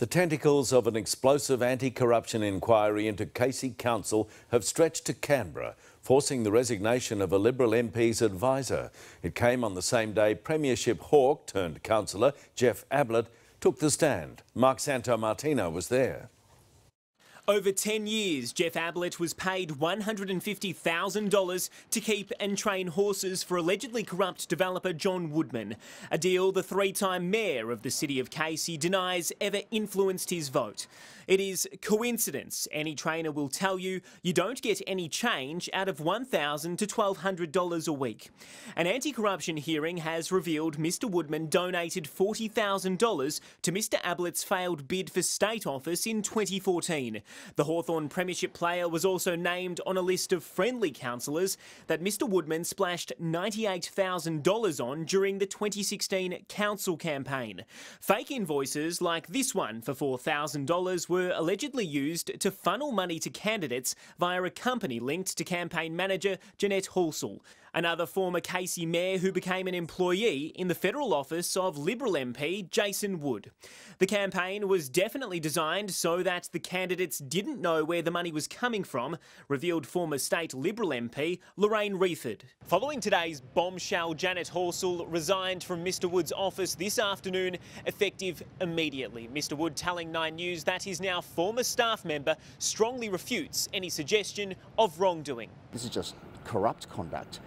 The tentacles of an explosive anti-corruption inquiry into Casey Council have stretched to Canberra, forcing the resignation of a Liberal MP's advisor. It came on the same day Premiership hawk turned councillor Geoff Ablett took the stand. Mark Santomartino was there. Over 10 years, Geoff Ablett was paid $150,000 to keep and train horses for allegedly corrupt developer John Woodman, a deal the three-time mayor of the city of Casey denies ever influenced his vote. It is coincidence. Any trainer will tell you, you don't get any change out of $1,000 to $1,200 a week. An anti-corruption hearing has revealed Mr Woodman donated $40,000 to Mr Ablett's failed bid for state office in 2014. The Hawthorn Premiership player was also named on a list of friendly councillors that Mr Woodman splashed $98,000 on during the 2016 council campaign. Fake invoices like this one for $4,000 were allegedly used to funnel money to candidates via a company linked to campaign manager Jeanette Horsell, another former Casey mayor who became an employee in the federal office of Liberal MP Jason Wood. The campaign was definitely designed so that the candidates didn't know where the money was coming from, revealed former state Liberal MP Lorraine Reiford. Following today's bombshell, Janet Horsell resigned from Mr Wood's office this afternoon, effective immediately. Mr Wood telling Nine News that his now former staff member strongly refutes any suggestion of wrongdoing. This is just corrupt conduct.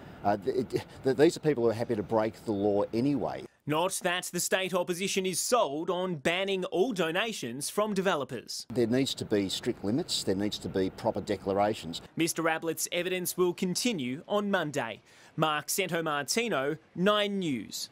These are people who are happy to break the law anyway. Not that the state opposition is sold on banning all donations from developers. There needs to be strict limits, there needs to be proper declarations. Mr Ablett's evidence will continue on Monday. Mark Santomartino, Nine News.